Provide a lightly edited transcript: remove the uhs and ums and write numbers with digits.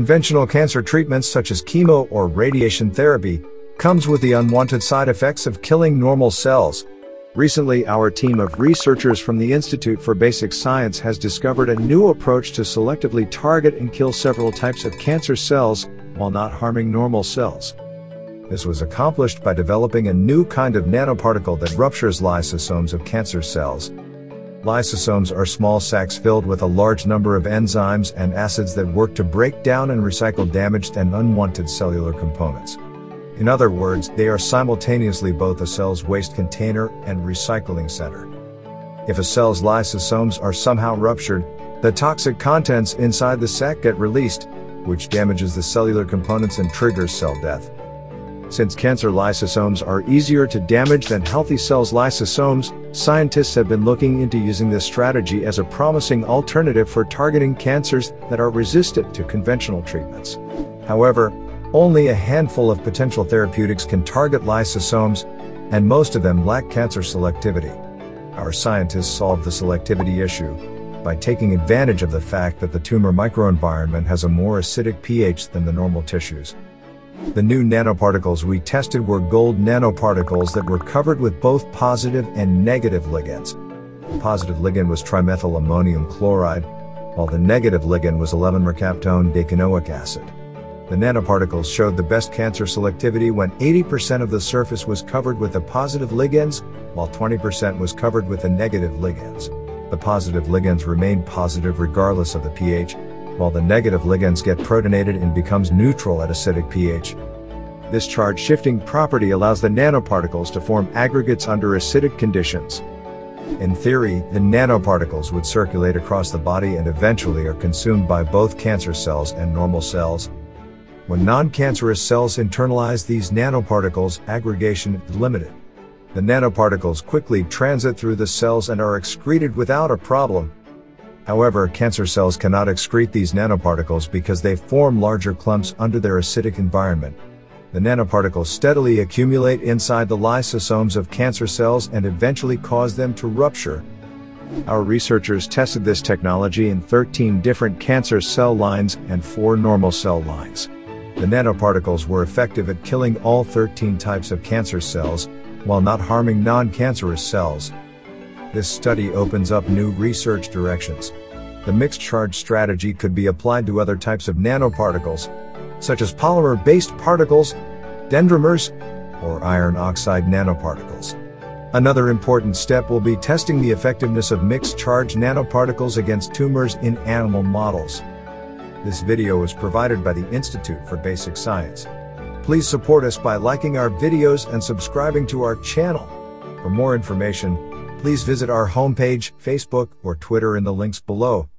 Conventional cancer treatments such as chemo or radiation therapy comes with the unwanted side effects of killing normal cells. Recently, our team of researchers from the Institute for Basic Science has discovered a new approach to selectively target and kill several types of cancer cells while not harming normal cells. This was accomplished by developing a new kind of nanoparticle that ruptures lysosomes of cancer cells. Lysosomes are small sacs filled with a large number of enzymes and acids that work to break down and recycle damaged and unwanted cellular components. In other words, they are simultaneously both a cell's waste container and recycling center. If a cell's lysosomes are somehow ruptured, the toxic contents inside the sac get released, which damages the cellular components and triggers cell death. Since cancer lysosomes are easier to damage than healthy cells' lysosomes, scientists have been looking into using this strategy as a promising alternative for targeting cancers that are resistant to conventional treatments. However, only a handful of potential therapeutics can target lysosomes, and most of them lack cancer selectivity. Our scientists solved the selectivity issue by taking advantage of the fact that the tumor microenvironment has a more acidic pH than the normal tissues. The new nanoparticles we tested were gold nanoparticles that were covered with both positive and negative ligands. The positive ligand was trimethylammonium chloride, while the negative ligand was 11-mercapto decanoic acid. The nanoparticles showed the best cancer selectivity when 80% of the surface was covered with the positive ligands, while 20% was covered with the negative ligands. The positive ligands remained positive regardless of the pH, while the negative ligands get protonated and becomes neutral at acidic pH. This charge shifting property allows the nanoparticles to form aggregates under acidic conditions. In theory, the nanoparticles would circulate across the body and eventually are consumed by both cancer cells and normal cells. When non-cancerous cells internalize these nanoparticles, aggregation is limited. The nanoparticles quickly transit through the cells and are excreted without a problem. However, cancer cells cannot excrete these nanoparticles because they form larger clumps under their acidic environment. The nanoparticles steadily accumulate inside the lysosomes of cancer cells and eventually cause them to rupture. Our researchers tested this technology in 13 different cancer cell lines and 4 normal cell lines. The nanoparticles were effective at killing all 13 types of cancer cells, while not harming non-cancerous cells. This study opens up new research directions. The mixed charge strategy could be applied to other types of nanoparticles, such as polymer-based particles, dendrimers, or iron oxide nanoparticles. Another important step will be testing the effectiveness of mixed charge nanoparticles against tumors in animal models. This video is provided by the Institute for Basic Science. Please support us by liking our videos and subscribing to our channel. For more information, please visit our homepage, Facebook, or Twitter in the links below.